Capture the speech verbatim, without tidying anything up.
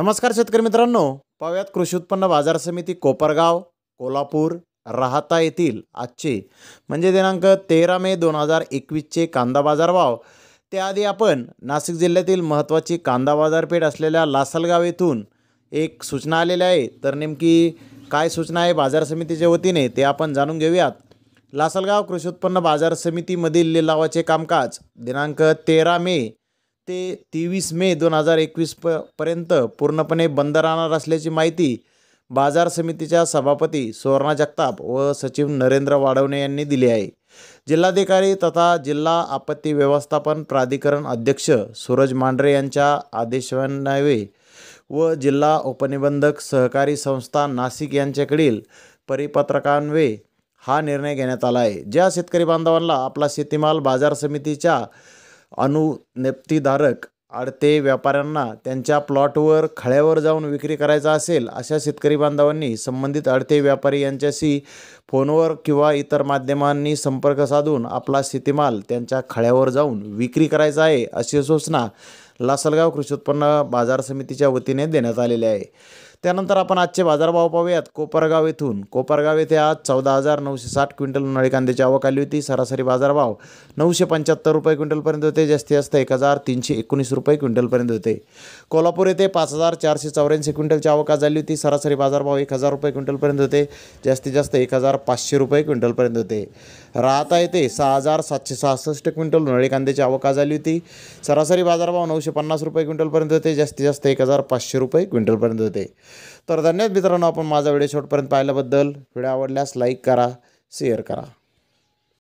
नमस्कार शेतकरी मित्रांनो, पाहूयात कृषी उत्पन्न बाजार समिती कोपरगाव कोल्हापूर राहता येथील आजचे म्हणजे दिनांक तेरा मे दोन हजार एकवीसचे कांदा बाजारभाव। त्याआधी आपण नाशिक जिल्ह्यातील महत्त्वाची कांदा बाजारपेठ असलेल्या लासलगाव येथून एक सूचना आलेली आहे। तर नेमकी काय सूचना आहे बाजार समितीच्या वतीने ते आपण जाणून घेऊयात। लासलगाव कृषी उत्पन्न बाजार समितीमधील लिलावाचे कामकाज दिनांक तेरा मे ते तेवीस मे दोन हजार एकवीस प पर्यंत पूर्णपणे बंद राहणार असल्याची माहिती बाजार समितीच्या सभापती सुवर्णा जगताप व सचिव नरेंद्र वाडवणे यांनी दिली आहे। जिल्हाधिकारी तथा जिल्हा आपत्ती व्यवस्थापन प्राधिकरण अध्यक्ष सूरज मांढरे यांच्या आदेशान्वये व जिल्हा उपनिबंधक सहकारी संस्था नाशिक यांच्याकडील परिपत्रकान्वये हा निर्णय घेण्यात आला आहे। ज्या शेतकरी बांधवांना आपला शेतीमाल बाजार समितीच्या अनुज्ञप्तीधारक आडते व्यापाऱ्यांना त्यांच्या प्लॉटवर खळ्यावर जाऊन विक्री करायचा असेल, अशा शेतकरी बांधवांनी संबंधित आडते व्यापारी यांच्याशी फोनवर किंवा इतर माध्यमांनी संपर्क साधून आपला शेतीमाल त्यांच्या खळ्यावर जाऊन विक्री करायचा आहे, अशी सूचना लासलगाव कृषी उत्पन्न बाजार समितीच्या वतीने देण्यात आलेली आहे। त्यानंतर आपण आजचे बाजारभाव पाहूयात। कोपरगाव येथून कोपरगाव येथे आज चौदा हजार नऊशे साठ क्विंटल उन्हाळी कांद्याची आवक आली होती। सरासरी बाजारभाव नऊशे पंच्याहत्तर रुपये क्विंटलपर्यंत होते। जास्तीत जास्त एक हजार तीनशे एकोणीस रुपये क्विंटलपर्यंत होते। कोल्हापूर येथे पाच हजार चारशे चौऱ्याऐंशी क्विंटलची आवक झाली होती। सरासरी बाजारभाव एक हजार रुपये क्विंटलपर्यंत होते। जास्तीत जास्त एक हजार पाचशे रुपये क्विंटलपर्यंत होते। राहता येथे सहा हजार सातशे सहासष्ट क्विंटल उन्हाळी कांद्याची आवक झाली होती। सरासरी बाजारभाव नऊशे पन्नास रुपये क्विंटलपर्यंत होते। जास्तीत जास्त एक हजार पाचशे रुपये क्विंटलपर्यंत होते। तर धन्यवाद मित्रांनो, आपण माझा व्हिडिओ शेवटपर्यंत पाहिल्याबद्दल। व्हिडिओ आवडल्यास लाईक करा, शेअर करा।